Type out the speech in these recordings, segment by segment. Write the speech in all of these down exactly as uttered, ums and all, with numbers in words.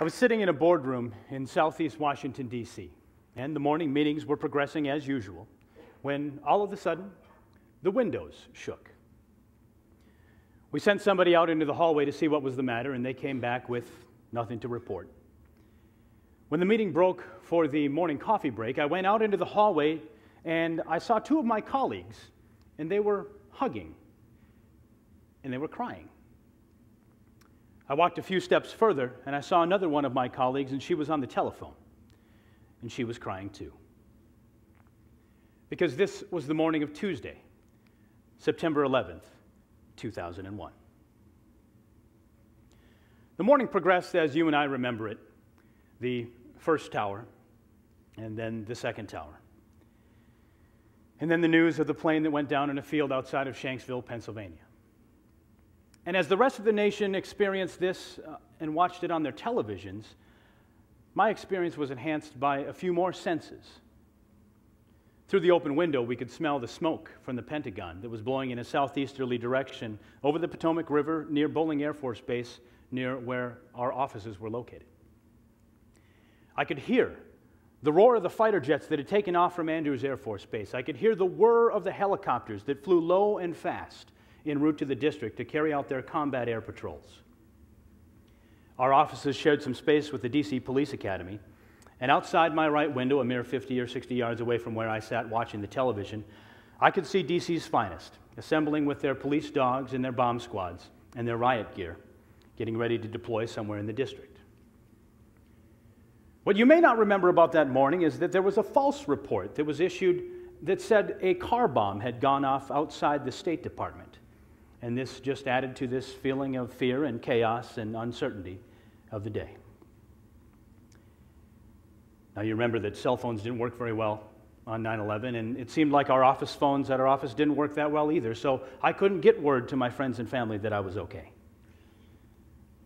I was sitting in a boardroom in southeast Washington, D C, and the morning meetings were progressing as usual, when all of a sudden, the windows shook. We sent somebody out into the hallway to see what was the matter, and they came back with nothing to report. When the meeting broke for the morning coffee break, I went out into the hallway, and I saw two of my colleagues, and they were hugging, and they were crying. I walked a few steps further, and I saw another one of my colleagues, and she was on the telephone, and she was crying too. Because this was the morning of Tuesday, September eleventh, two thousand one. The morning progressed as you and I remember it, the first tower, and then the second tower. And then the news of the plane that went down in a field outside of Shanksville, Pennsylvania. And as the rest of the nation experienced this uh, and watched it on their televisions, my experience was enhanced by a few more senses. Through the open window, we could smell the smoke from the Pentagon that was blowing in a southeasterly direction over the Potomac River near Bolling Air Force Base, near where our offices were located. I could hear the roar of the fighter jets that had taken off from Andrews Air Force Base. I could hear the whir of the helicopters that flew low and fast en route to the district to carry out their combat air patrols. Our offices shared some space with the D C Police Academy. And outside my right window, a mere fifty or sixty yards away from where I sat watching the television, I could see D C's finest, assembling with their police dogs and their bomb squads and their riot gear, getting ready to deploy somewhere in the district. What you may not remember about that morning is that there was a false report that was issued that said a car bomb had gone off outside the State Department. And this just added to this feeling of fear and chaos and uncertainty of the day. Now, you remember that cell phones didn't work very well on nine eleven, and it seemed like our office phones at our office didn't work that well either, so I couldn't get word to my friends and family that I was okay.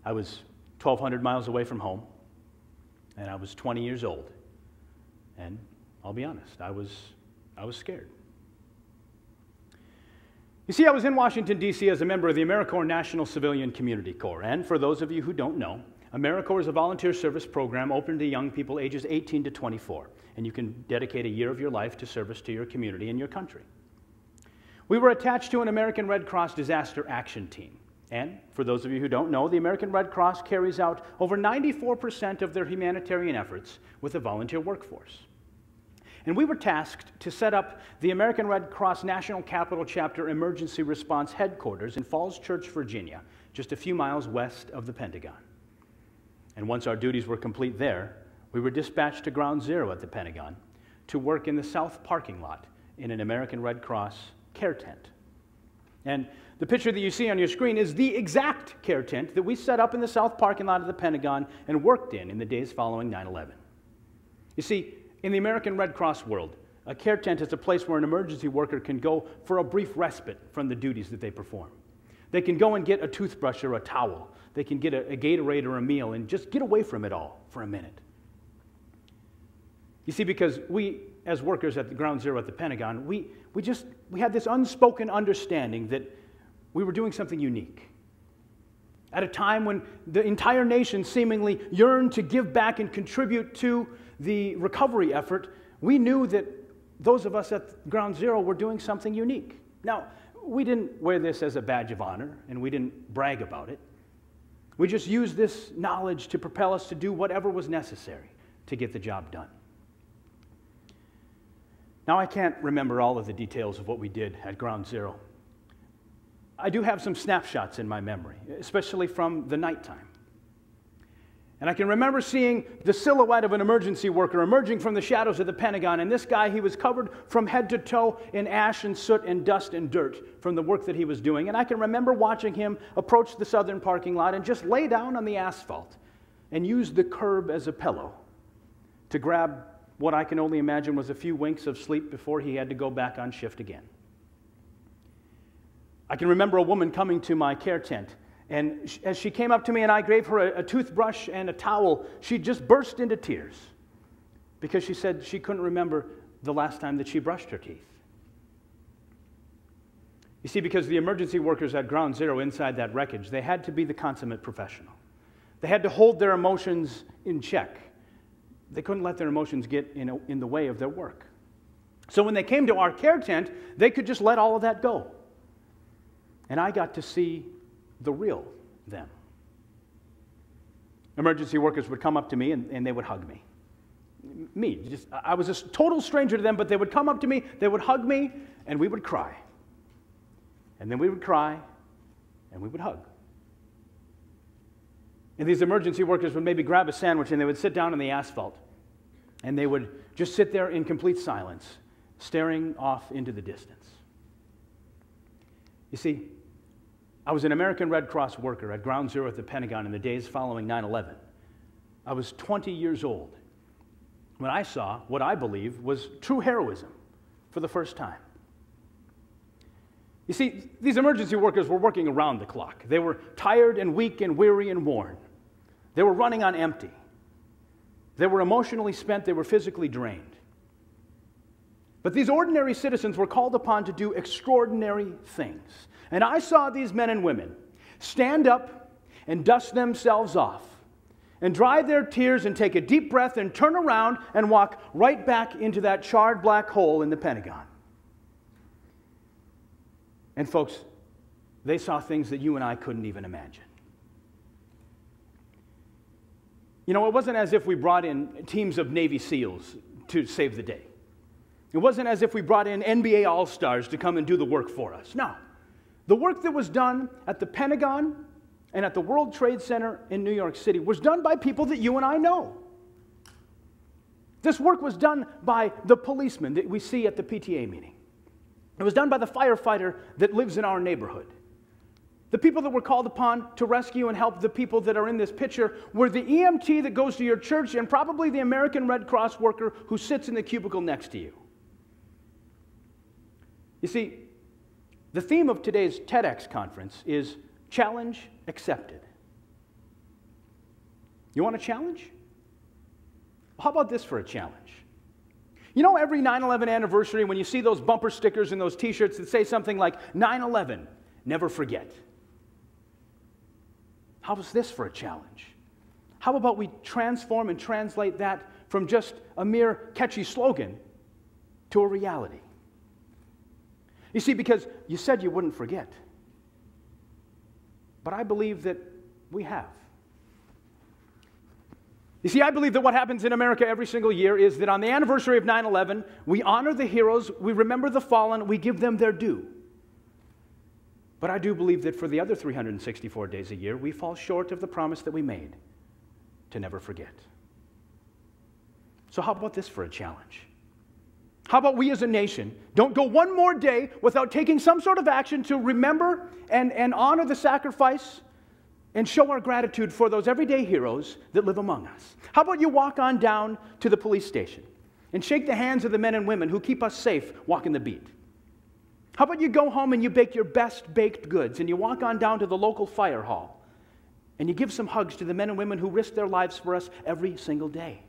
I was twelve hundred miles away from home, and I was twenty years old, and I'll be honest, I was, I was scared. You see, I was in Washington, D C as a member of the AmeriCorps National Civilian Community Corps, and for those of you who don't know, AmeriCorps is a volunteer service program open to young people ages eighteen to twenty-four, and you can dedicate a year of your life to service to your community and your country. We were attached to an American Red Cross Disaster Action Team, and for those of you who don't know, the American Red Cross carries out over ninety-four percent of their humanitarian efforts with a volunteer workforce. And we were tasked to set up the American Red Cross National Capital Chapter Emergency Response Headquarters in Falls Church, Virginia, just a few miles west of the Pentagon. And once our duties were complete there, we were dispatched to Ground Zero at the Pentagon to work in the south parking lot in an American Red Cross care tent. And the picture that you see on your screen is the exact care tent that we set up in the south parking lot of the Pentagon and worked in in the days following nine eleven. You see, in the American Red Cross world, a care tent is a place where an emergency worker can go for a brief respite from the duties that they perform. They can go and get a toothbrush or a towel. They can get a, a Gatorade or a meal and just get away from it all for a minute. You see, because we, as workers at the Ground Zero at the Pentagon, we, we just, we had this unspoken understanding that we were doing something unique. At a time when the entire nation seemingly yearned to give back and contribute to the recovery effort, we knew that those of us at Ground Zero were doing something unique. Now, we didn't wear this as a badge of honor, and we didn't brag about it. We just used this knowledge to propel us to do whatever was necessary to get the job done. Now, I can't remember all of the details of what we did at Ground Zero. I do have some snapshots in my memory, especially from the nighttime. And I can remember seeing the silhouette of an emergency worker emerging from the shadows of the Pentagon, and this guy, he was covered from head to toe in ash and soot and dust and dirt from the work that he was doing. And I can remember watching him approach the southern parking lot and just lay down on the asphalt and use the curb as a pillow to grab what I can only imagine was a few winks of sleep before he had to go back on shift again. I can remember a woman coming to my care tent, and as she came up to me and I gave her a, a toothbrush and a towel, she just burst into tears because she said she couldn't remember the last time that she brushed her teeth. You see, because the emergency workers at Ground Zero inside that wreckage, they had to be the consummate professional. They had to hold their emotions in check. They couldn't let their emotions get in, a, in the way of their work. So when they came to our care tent, they could just let all of that go. And I got to see the real them. Emergency workers would come up to me and, and they would hug me. Me, just, I was a total stranger to them, but they would come up to me, they would hug me, and we would cry. And then we would cry, and we would hug. And these emergency workers would maybe grab a sandwich and they would sit down on the asphalt. And they would just sit there in complete silence, staring off into the distance. You see, I was an American Red Cross worker at Ground Zero at the Pentagon in the days following nine eleven. I was twenty years old when I saw what I believe was true heroism for the first time. You see, these emergency workers were working around the clock. They were tired and weak and weary and worn. They were running on empty. They were emotionally spent. They were physically drained. But these ordinary citizens were called upon to do extraordinary things. And I saw these men and women stand up and dust themselves off and dry their tears and take a deep breath and turn around and walk right back into that charred black hole in the Pentagon. And folks, they saw things that you and I couldn't even imagine. You know, it wasn't as if we brought in teams of Navy SEALs to save the day. It wasn't as if we brought in N B A All-Stars to come and do the work for us. No. The work that was done at the Pentagon and at the World Trade Center in New York City was done by people that you and I know. This work was done by the policeman that we see at the P T A meeting. It was done by the firefighter that lives in our neighborhood. The people that were called upon to rescue and help the people that are in this picture were the E M T that goes to your church and probably the American Red Cross worker who sits in the cubicle next to you. You see, the theme of today's TEDx conference is challenge accepted. You want a challenge? How about this for a challenge? You know, every nine eleven anniversary, when you see those bumper stickers and those t-shirts that say something like nine eleven, never forget. How is this for a challenge? How about we transform and translate that from just a mere catchy slogan to a reality? You see, because you said you wouldn't forget. But I believe that we have. You see, I believe that what happens in America every single year is that on the anniversary of nine eleven, we honor the heroes, we remember the fallen, we give them their due. But I do believe that for the other three hundred sixty-four days a year, we fall short of the promise that we made to never forget. So how about this for a challenge? How about we as a nation don't go one more day without taking some sort of action to remember and, and honor the sacrifice and show our gratitude for those everyday heroes that live among us? How about you walk on down to the police station and shake the hands of the men and women who keep us safe walking the beat? How about you go home and you bake your best baked goods and you walk on down to the local fire hall and you give some hugs to the men and women who risk their lives for us every single day?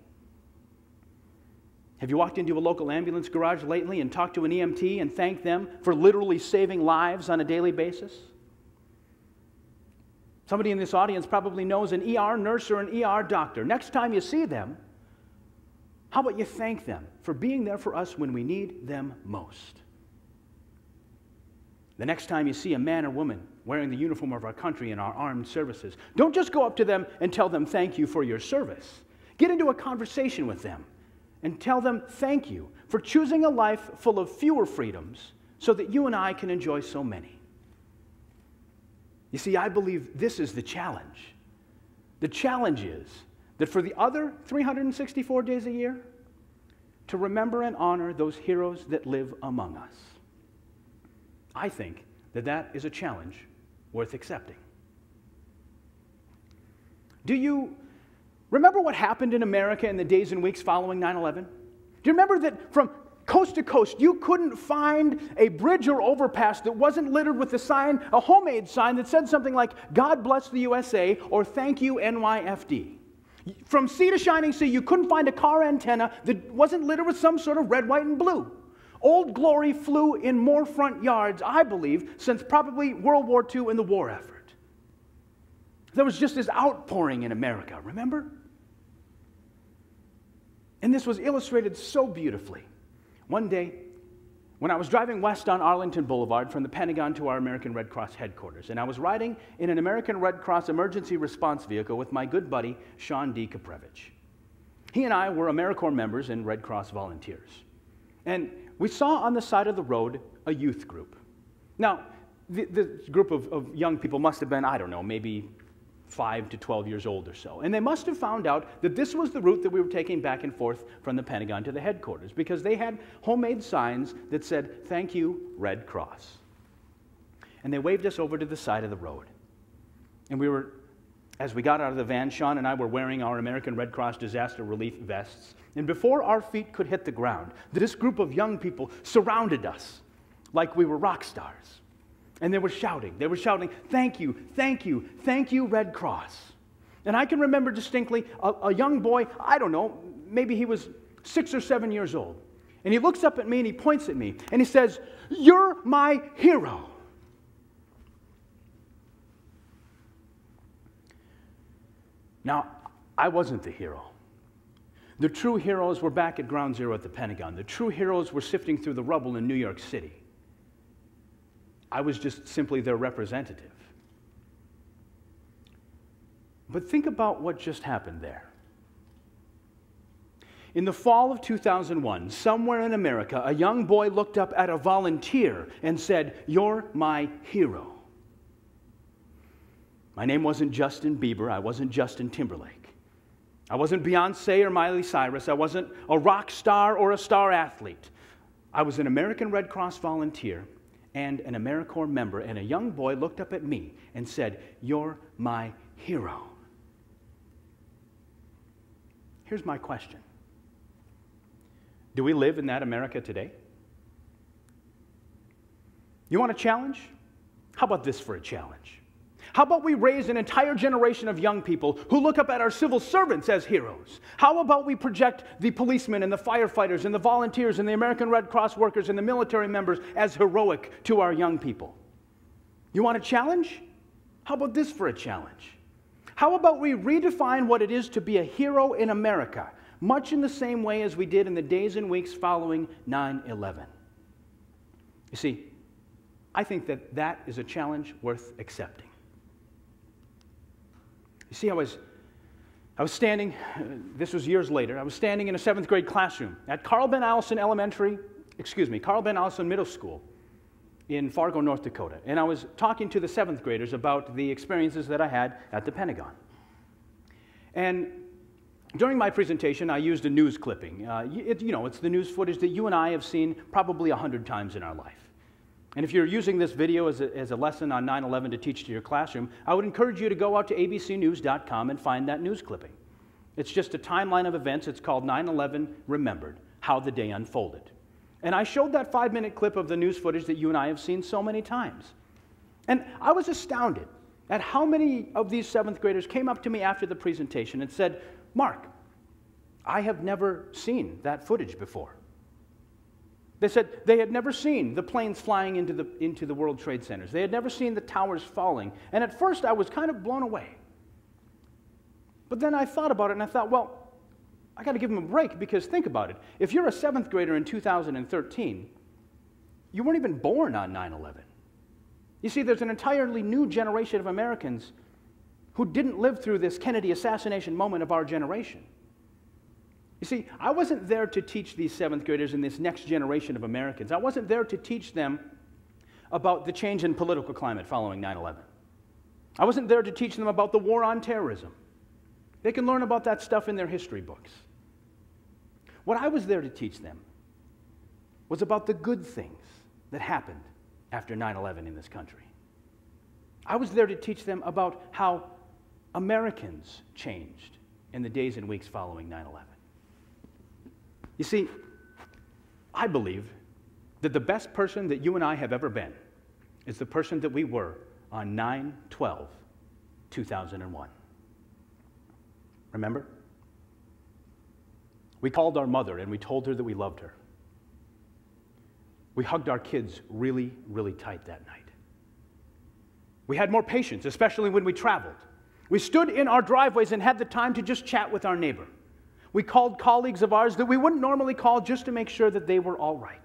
Have you walked into a local ambulance garage lately and talked to an E M T and thanked them for literally saving lives on a daily basis? Somebody in this audience probably knows an E R nurse or an E R doctor. Next time you see them, how about you thank them for being there for us when we need them most? The next time you see a man or woman wearing the uniform of our country in our armed services, don't just go up to them and tell them thank you for your service. Get into a conversation with them and tell them thank you for choosing a life full of fewer freedoms so that you and I can enjoy so many. You see, I believe this is the challenge. The challenge is that for the other three hundred sixty-four days a year, to remember and honor those heroes that live among us. I think that that is a challenge worth accepting. Do you remember what happened in America in the days and weeks following nine eleven? Do you remember that from coast to coast, you couldn't find a bridge or overpass that wasn't littered with a sign, a homemade sign that said something like, God bless the U S A, or thank you, N Y F D? From sea to shining sea, you couldn't find a car antenna that wasn't littered with some sort of red, white, and blue. Old Glory flew in more front yards, I believe, since probably World War Two and the war effort. There was just this outpouring in America, remember? And this was illustrated so beautifully. One day, when I was driving west on Arlington Boulevard from the Pentagon to our American Red Cross headquarters, and I was riding in an American Red Cross emergency response vehicle with my good buddy, Sean D. Kaprevich. He and I were AmeriCorps members and Red Cross volunteers. And we saw on the side of the road a youth group. Now, this group of, of young people must have been, I don't know, maybe five to twelve years old or so. And they must have found out that this was the route that we were taking back and forth from the Pentagon to the headquarters, because they had homemade signs that said, "Thank you, Red Cross." And they waved us over to the side of the road. And we were, as we got out of the van, Sean and I were wearing our American Red Cross disaster relief vests. And before our feet could hit the ground, this group of young people surrounded us like we were rock stars. And they were shouting, they were shouting, "Thank you, thank you, thank you, Red Cross." And I can remember distinctly a, a young boy, I don't know, maybe he was six or seven years old. And he looks up at me and he points at me and he says, "You're my hero." Now, I wasn't the hero. The true heroes were back at Ground Zero at the Pentagon. The true heroes were sifting through the rubble in New York City. I was just simply their representative. But think about what just happened there. In the fall of two thousand one, somewhere in America, a young boy looked up at a volunteer and said, "You're my hero." My name wasn't Justin Bieber. I wasn't Justin Timberlake. I wasn't Beyonce or Miley Cyrus. I wasn't a rock star or a star athlete. I was an American Red Cross volunteer and an AmeriCorps member, and a young boy looked up at me and said, "You're my hero." Here's my question. Do we live in that America today? You want a challenge? How about this for a challenge? How about we raise an entire generation of young people who look up at our civil servants as heroes? How about we project the policemen and the firefighters and the volunteers and the American Red Cross workers and the military members as heroic to our young people? You want a challenge? How about this for a challenge? How about we redefine what it is to be a hero in America, much in the same way as we did in the days and weeks following nine eleven? You see, I think that that is a challenge worth accepting. You see, I was, I was standing, this was years later, I was standing in a seventh grade classroom at Carl Ben Allison Elementary, excuse me, Carl Ben Allison Middle School in Fargo, North Dakota. And I was talking to the seventh graders about the experiences that I had at the Pentagon. And during my presentation, I used a news clipping. Uh, it, you know, it's the news footage that you and I have seen probably a hundred times in our life. And if you're using this video as a, as a lesson on nine eleven to teach to your classroom, I would encourage you to go out to A B C news dot com and find that news clipping. It's just a timeline of events. It's called nine eleven Remembered, How the Day Unfolded. And I showed that five-minute clip of the news footage that you and I have seen so many times. And I was astounded at how many of these seventh graders came up to me after the presentation and said, "Mark, I have never seen that footage before." They said they had never seen the planes flying into the, into the World Trade Centers. They had never seen the towers falling. And at first, I was kind of blown away. But then I thought about it, and I thought, well, I got to give them a break, because think about it. If you're a seventh grader in two thousand thirteen, you weren't even born on nine eleven. You see, there's an entirely new generation of Americans who didn't live through this Kennedy assassination moment of our generation. You see, I wasn't there to teach these seventh graders and this next generation of Americans. I wasn't there to teach them about the change in political climate following nine eleven. I wasn't there to teach them about the war on terrorism. They can learn about that stuff in their history books. What I was there to teach them was about the good things that happened after nine eleven in this country. I was there to teach them about how Americans changed in the days and weeks following nine eleven. You see, I believe that the best person that you and I have ever been is the person that we were on nine twelve two thousand one. Remember? We called our mother and we told her that we loved her. We hugged our kids really, really tight that night. We had more patience, especially when we traveled. We stood in our driveways and had the time to just chat with our neighbor. We called colleagues of ours that we wouldn't normally call just to make sure that they were all right.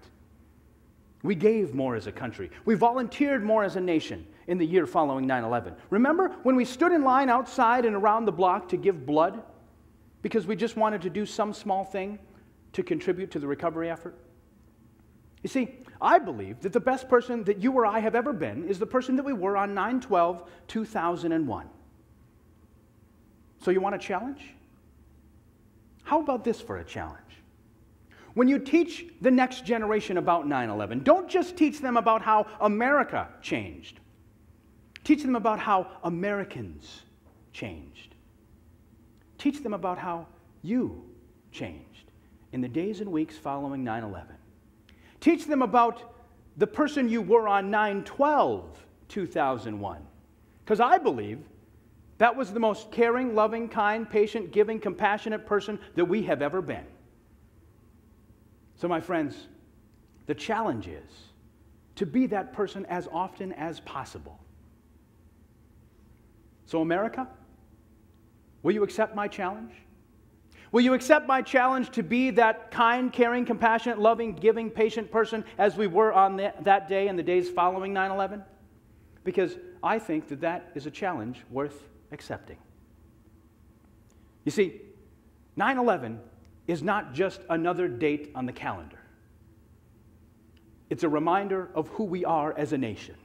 We gave more as a country. We volunteered more as a nation in the year following nine eleven. Remember when we stood in line outside and around the block to give blood because we just wanted to do some small thing to contribute to the recovery effort? You see, I believe that the best person that you or I have ever been is the person that we were on nine twelve two thousand one. So you want a challenge? How about this for a challenge? When you teach the next generation about nine eleven, don't just teach them about how America changed. Teach them about how Americans changed. Teach them about how you changed in the days and weeks following nine eleven. Teach them about the person you were on nine twelve two thousand one, because I believe that was the most caring, loving, kind, patient, giving, compassionate person that we have ever been. So my friends, the challenge is to be that person as often as possible. So America, will you accept my challenge? Will you accept my challenge to be that kind, caring, compassionate, loving, giving, patient person as we were on that day and the days following nine eleven? Because I think that that is a challenge worth accepting. You see, nine eleven is not just another date on the calendar. It's a reminder of who we are as a nation.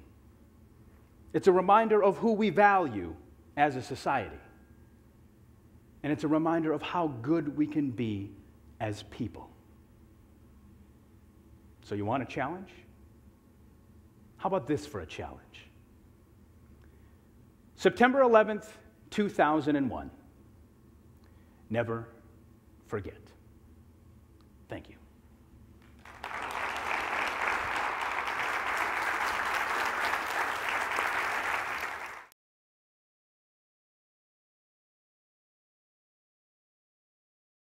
It's a reminder of who we value as a society. And it's a reminder of how good we can be as people. So you want a challenge? How about this for a challenge? September eleventh two thousand one. Never forget. Thank you.